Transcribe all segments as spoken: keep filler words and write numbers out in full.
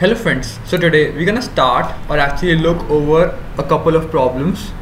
Hello friends, so today we're gonna start or actually look over a couple of problems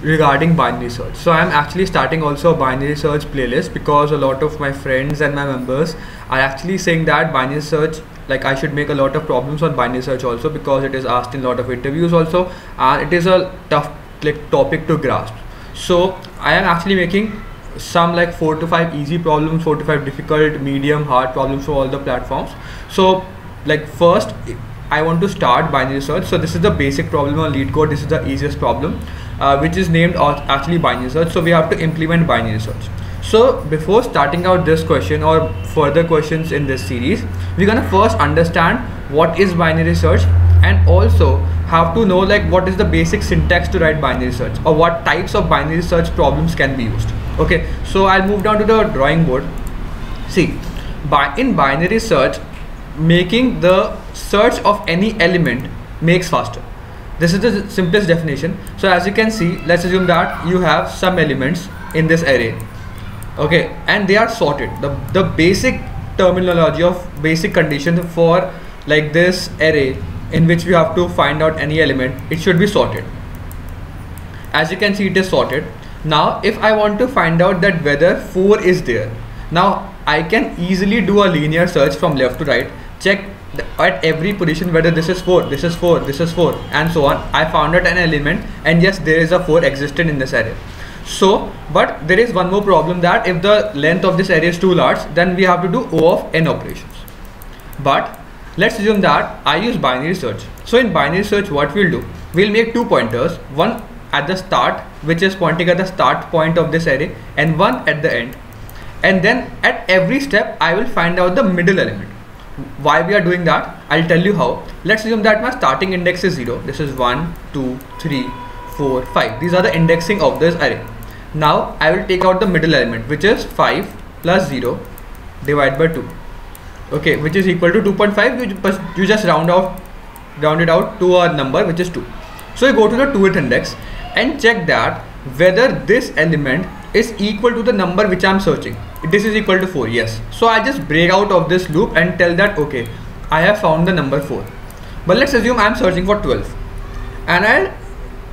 regarding binary search. So I'm actually starting also a binary search playlist because a lot of my friends and my members are actually saying that binary search, like I should make a lot of problems on binary search also because it is asked in a lot of interviews also, and it is a tough like topic to grasp. So I am actually making some like four to five easy problems, four to five difficult, medium, hard problems for all the platforms. So like first I want to start binary search. So this is the basic problem on LeetCode. This is the easiest problem uh, which is named actually binary search. So we have to implement binary search. So before starting out this question or further questions in this series, we're gonna first understand what is binary search and also have to know like what is the basic syntax to write binary search or what types of binary search problems can be used. Okay, so I'll move down to the drawing board. See, by in binary search, making the search of any element makes faster. This is the simplest definition. So as you can see, let's assume that you have some elements in this array, okay, and they are sorted. The the basic terminology of basic conditions for like this array in which we have to find out any element, it should be sorted. As you can see, it is sorted. Now if I want to find out that whether four is there, now I can easily do a linear search from left to right, check at every position whether this is four, this is four, this is four, and so on. I found out an element and yes, there is a four existent in this array. So but there is one more problem, that if the length of this array is too large, then we have to do O of n operations. But let's assume that I use binary search. So in binary search, what we'll do, we'll make two pointers, one at the start which is pointing at the start point of this array and one at the end, and then at every step I will find out the middle element. Why we are doing that, I'll tell you how. Let's assume that my starting index is zero. This is one, two, three, four, five. These are the indexing of this array. Now I will take out the middle element, which is five plus zero divided by two, okay, which is equal to two point five. You just round off round it out to a number which is two. So you go to the two-ith index and check that whether this element is equal to the number which I'm searching. This is equal to four, yes. So I just break out of this loop and tell that okay, I have found the number four. But let's assume I'm searching for twelve, and I'll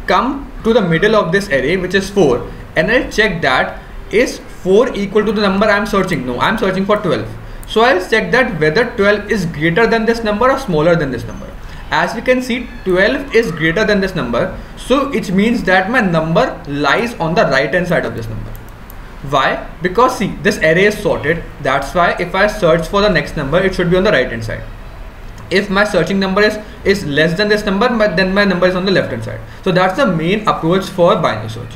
come to the middle of this array which is four, and I'll check that is four equal to the number I'm searching? No, I'm searching for twelve. So I'll check that whether twelve is greater than this number or smaller than this number. As we can see, twelve is greater than this number, so it means that my number lies on the right hand side of this number. Why? Because see, this array is sorted. That's why if I search for the next number, it should be on the right hand side. If my searching number is is less than this number, but then my number is on the left hand side. So that's the main approach for binary search.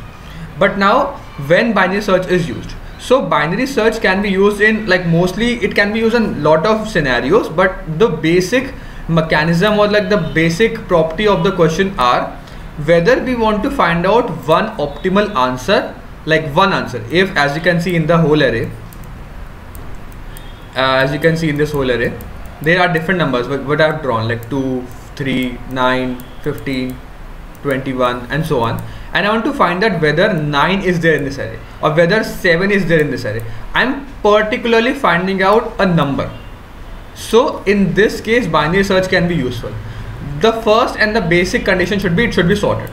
But now when binary search is used, so binary search can be used in like mostly it can be used in lot of scenarios, but the basic mechanism or like the basic property of the question are whether we want to find out one optimal answer, like one answer. If as you can see in the whole array, as you can see in this whole array, there are different numbers what I have drawn, like two, three, nine, fifteen, twenty-one and so on, and I want to find out whether nine is there in this array or whether seven is there in this array. I'm particularly finding out a number. So in this case, binary search can be useful. The first and the basic condition should be it should be sorted,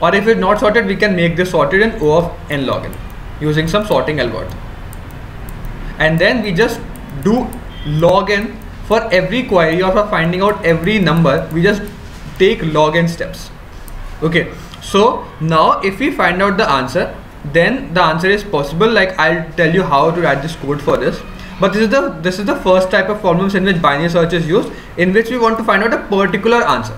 or if it's not sorted, we can make this sorted in O of n log n using some sorting algorithm, and then we just do log n for every query or for finding out every number. We just take log n steps. Okay, so now if we find out the answer, then the answer is possible. Like I'll tell you how to write this code for this. But this is the this is the first type of problems in which binary search is used, in which we want to find out a particular answer.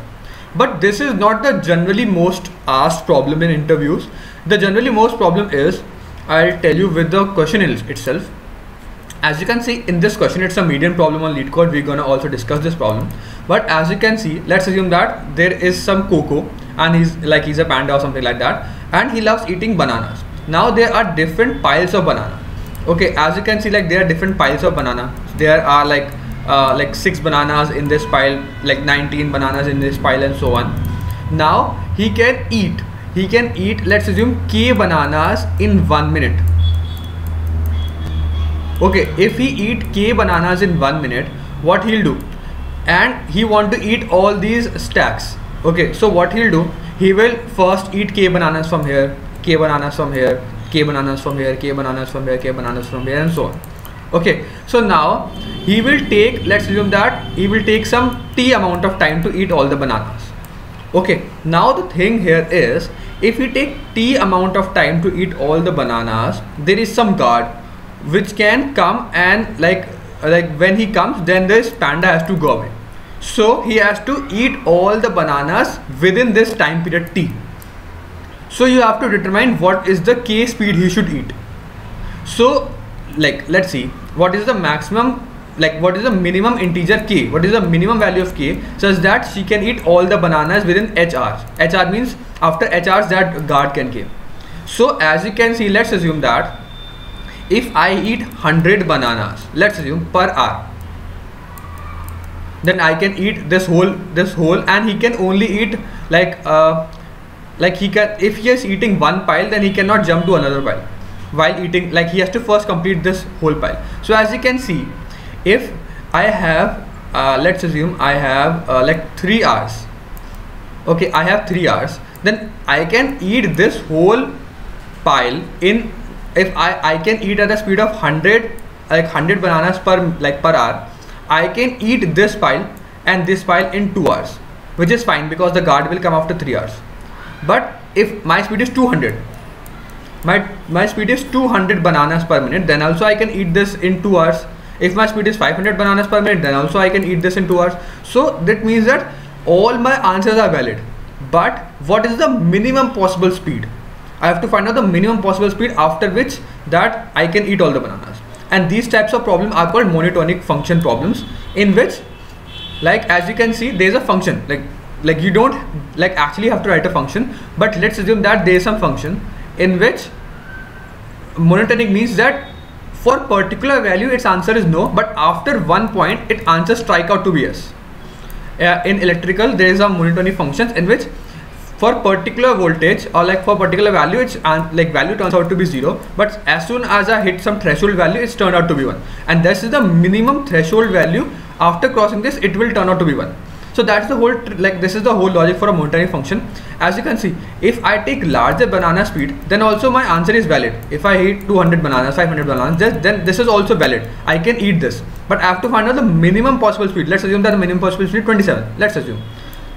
But this is not the generally most asked problem in interviews. The generally most problem is, I'll tell you with the question itself. As you can see in this question, it's a median problem on LeetCode. We're gonna also discuss this problem. But as you can see, let's assume that there is some Coco, and he's like he's a panda or something like that, and he loves eating bananas. Now there are different piles of banana. Okay, as you can see, like there are different piles of banana. There are like uh, like six bananas in this pile, like nineteen bananas in this pile, and so on. Now he can eat. He can eat. Let's assume k bananas in one minute. Okay, if he eat k bananas in one minute, what he'll do? and he want to eat all these stacks. Okay, so what he'll do, he will first eat k bananas from here, k bananas from here, k bananas from here, k bananas from here, k bananas from here, and so on. Okay, so now he will take, let's assume that he will take some t amount of time to eat all the bananas. Okay, now the thing here is, if we take t amount of time to eat all the bananas, there is some guard which can come, and like like when he comes, then this panda has to go away. So he has to eat all the bananas within this time period t. So you have to determine what is the k speed he should eat. So like, let's see what is the maximum, like what is the minimum integer k, what is the minimum value of k such that she can eat all the bananas within h hours. H hours means after h hours that guard can give. So as you can see, let's assume that if I eat one hundred bananas, let's assume per hour, then I can eat this whole this whole and he can only eat like uh, like he can, if he is eating one pile, then he cannot jump to another pile while eating, like he has to first complete this whole pile. So as you can see, if I have uh, let's assume I have uh, like three hours, okay, I have three hours, then I can eat this whole pile in, if I, I can eat at the speed of one hundred like one hundred bananas per like per hour, I can eat this pile and this pile in two hours, which is fine because the guard will come after three hours. But if my speed is two hundred, my my speed is two hundred bananas per minute, then also I can eat this in two hours. If my speed is five hundred bananas per minute, then also I can eat this in two hours. So that means that all my answers are valid, but what is the minimum possible speed? I have to find out the minimum possible speed after which that I can eat all the bananas. And these types of problems are called monotonic function problems, in which, like as you can see, there is a function, like like you don't like actually have to write a function, but let's assume that there is some function in which monotonic means that for particular value its answer is no, but after one point it answers strike out to be yes. Uh, in electrical there is a monotonic functions in which for particular voltage or like for particular value it's and like value turns out to be zero, but as soon as I hit some threshold value it's turned out to be one, and this is the minimum threshold value. After crossing this it will turn out to be one. So that's the whole, like this is the whole logic for a monotonic function. As you can see, if I take larger banana speed, then also my answer is valid. If I eat two hundred bananas, five hundred bananas, then this is also valid. I can eat this, but I have to find out the minimum possible speed. Let's assume that the minimum possible speed is twenty-seven. Let's assume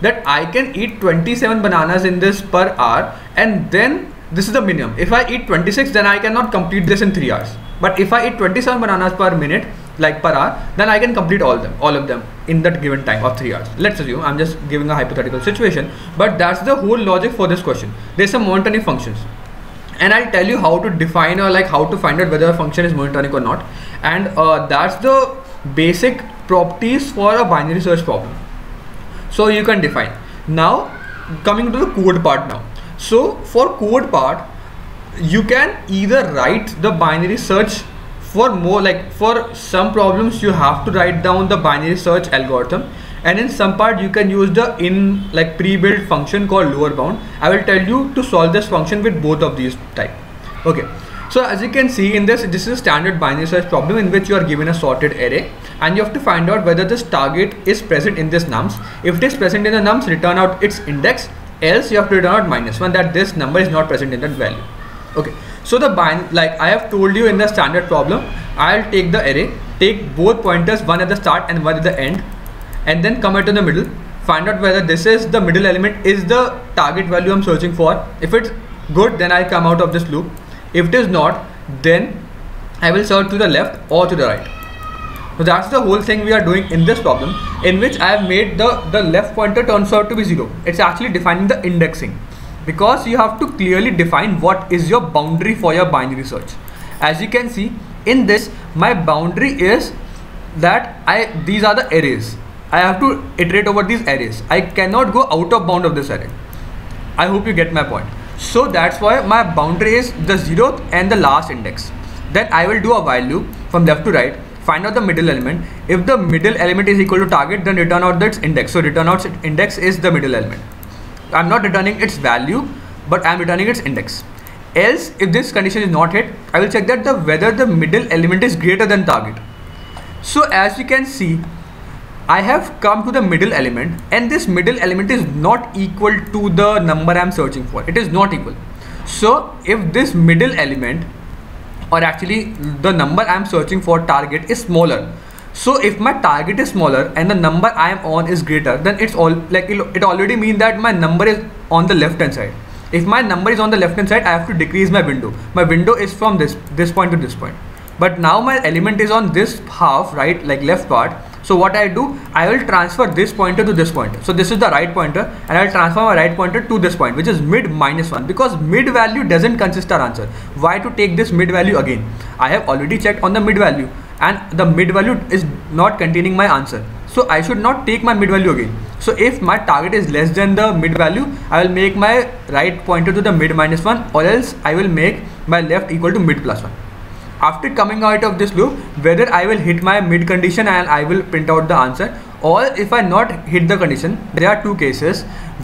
that I can eat twenty-seven bananas in this per hour, and then this is the minimum. If I eat twenty-six, then I cannot complete this in three hours. But if I eat twenty-seven bananas per minute, like per hour, then I can complete all them, all of them in that given time of three hours. Let's assume, I'm just giving a hypothetical situation, but that's the whole logic for this question. There's some monotonic functions, and I'll tell you how to define or like how to find out whether a function is monotonic or not. And uh, that's the basic properties for a binary search problem. So you can define. Now coming to the code part now. So for code part, you can either write the binary search for more, like for some problems you have to write down the binary search algorithm, and in some part you can use the in like pre-built function called lower bound. I will tell you to solve this function with both of these type. Okay. So as you can see in this, this is a standard binary search problem in which you are given a sorted array and you have to find out whether this target is present in this nums. If it is present in the nums, return out its index, else you have to return out minus one that this number is not present in that value. Okay, so the bin like I have told you in the standard problem, I'll take the array, take both pointers, one at the start and one at the end, and then come out to the middle, find out whether this is the middle element is the target value I'm searching for. If it's good, then I come out of this loop. If it is not, then I will search to the left or to the right. So that's the whole thing we are doing in this problem, in which I have made the, the left pointer turns out to be zero. It's actually defining the indexing, because you have to clearly define what is your boundary for your binary search. As you can see in this, my boundary is that I these are the arrays. I have to iterate over these arrays. I cannot go out of bound of this array. I hope you get my point. So that's why my boundary is the zeroth and the last index. Then I will do a while loop from left to right, find out the middle element. If the middle element is equal to target, then return out its index. So return out its index is the middle element. I'm not returning its value, but I'm returning its index. Else, if this condition is not hit, I will check that the whether the middle element is greater than target. So as you can see, I have come to the middle element, and this middle element is not equal to the number I'm searching for. It is not equal. So if this middle element, or actually the number I'm searching for target, is smaller, so if my target is smaller and the number I am on is greater, then it's all like it already means that my number is on the left hand side. If my number is on the left hand side, I have to decrease my window. My window is from this this point to this point, but now my element is on this half, right, like left part. So what I do, I will transfer this pointer to this pointer. So this is the right pointer, and I will transfer my right pointer to this point, which is mid minus one, because mid value doesn't consist our answer. Why to take this mid value again? I have already checked on the mid value, and the mid value is not containing my answer. So I should not take my mid value again. So if my target is less than the mid value, I will make my right pointer to the mid minus one, or else I will make my left equal to mid plus one. After coming out of this loop, whether I will hit my mid condition and I will print out the answer, or if I not hit the condition, there are two cases: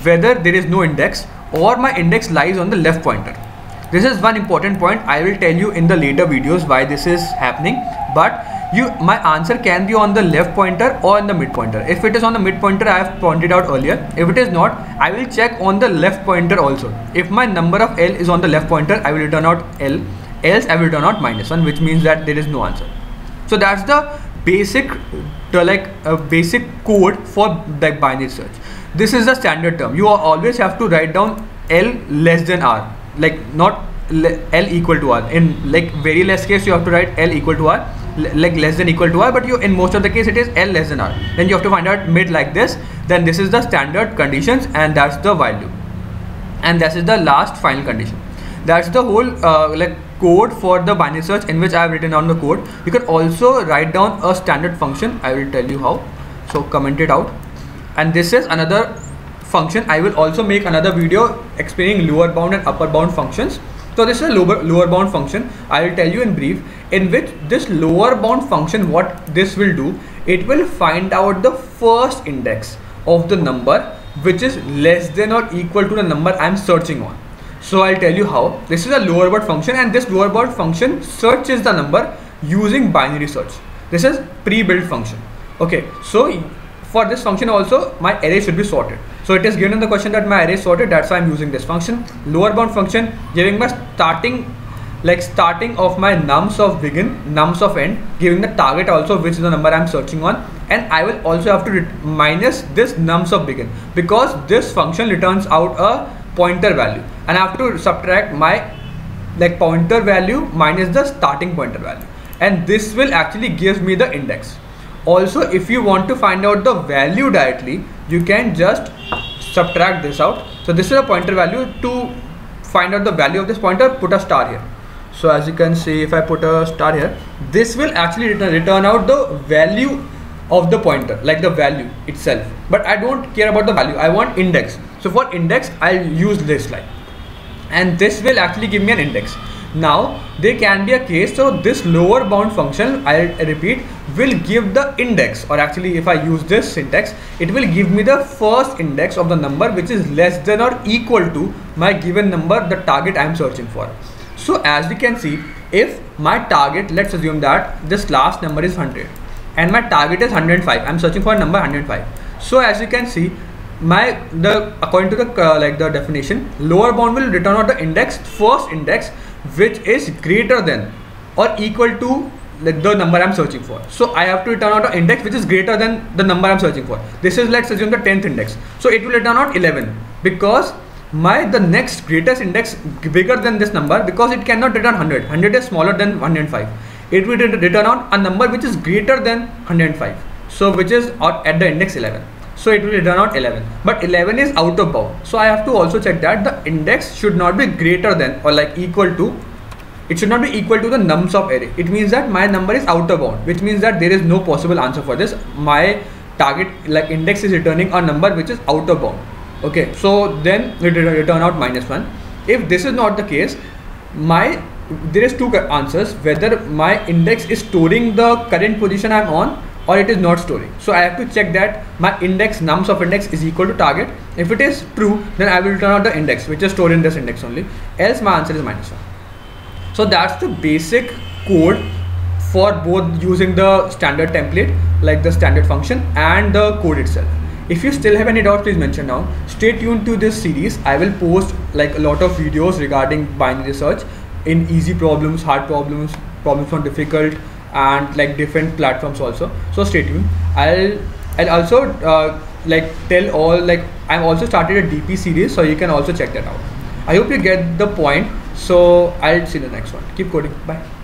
whether there is no index, or my index lies on the left pointer. This is one important point. I will tell you in the later videos why this is happening, but you, my answer can be on the left pointer or on the mid pointer. If it is on the mid pointer, I have pointed out earlier. If it is not, I will check on the left pointer also. If my number of L is on the left pointer, I will return out L. Else I will return out minus one, which means that there is no answer. So that's the basic the like a uh, basic code for like binary search. This is the standard term. You always have to write down L less than R, like not L equal to R. In like very less case, you have to write L equal to R, like less than equal to R, but you in most of the case it is L less than R. Then you have to find out mid like this. Then this is the standard conditions, and that's the while loop, and this is the last final condition. That's the whole uh, like code for the binary search, in which I have written down the code. You can also write down a standard function. I will tell you how. So comment it out. And this is another function. I will also make another video explaining lower bound and upper bound functions. So this is a lower, lower bound function. I will tell you in brief, in which this lower bound function, what this will do, it will find out the first index of the number which is less than or equal to the number I am searching on. So I'll tell you how. This is a lower bound function, and this lower bound function searches the number using binary search. This is pre-built function. Okay, so for this function also my array should be sorted. So it is given in the question that my array is sorted. That's why I'm using this function. Lower bound function giving my starting, like starting of my nums of begin, nums of end, giving the target also, which is the number I'm searching on. And I will also have to minus this nums of begin, because this function returns out a pointer value, and I have to subtract my like pointer value minus the starting pointer value, and this will actually give me the index. Also, if you want to find out the value directly, you can just subtract this out. So this is a pointer value. To find out the value of this pointer, put a star here. So as you can see, if I put a star here, this will actually return, return out the value of the pointer, like the value itself, but I don't care about the value. I want index. So for index, I'll use this line, and this will actually give me an index. Now there can be a case, so this lower bound function, I'll repeat, will give the index, or actually if I use this syntax, it will give me the first index of the number which is less than or equal to my given number, the target I'm searching for. So as we can see, if my target, let's assume that this last number is one hundred and my target is one hundred five, I'm searching for a number one hundred five. So as you can see, my the according to the uh, like the definition, lower bound will return out the index, first index, which is greater than or equal to like the number I'm searching for. So I have to return out an index which is greater than the number I'm searching for. This is, let's assume, the tenth index. So it will return out eleven, because my the next greatest index bigger than this number, because it cannot return one hundred. one hundred is smaller than one hundred five. It will return out a number which is greater than one hundred five. So which is at the index eleven. So it will return out eleven, but eleven is out of bound. So I have to also check that the index should not be greater than or like equal to, it should not be equal to the nums of array. It means that my number is out of bound, which means that there is no possible answer for this. My target like index is returning a number which is out of bound. Okay, so then it will return out minus one. If this is not the case, my there is two answers: whether my index is storing the current position I'm on, or it is not storing. So I have to check that my index nums of index is equal to target. If it is true, then I will return out the index, which is stored in this index only. Else my answer is minus one. So that's the basic code for both using the standard template, like the standard function, and the code itself. If you still have any doubt, please mention now. Stay tuned to this series. I will post like a lot of videos regarding binary search in easy problems, hard problems, problems from difficult, and like different platforms also. So stay tuned. I'll I'll also uh, like tell all like I'm also started a D P series, so you can also check that out. I hope you get the point. So I'll see you in the next one. Keep coding. Bye.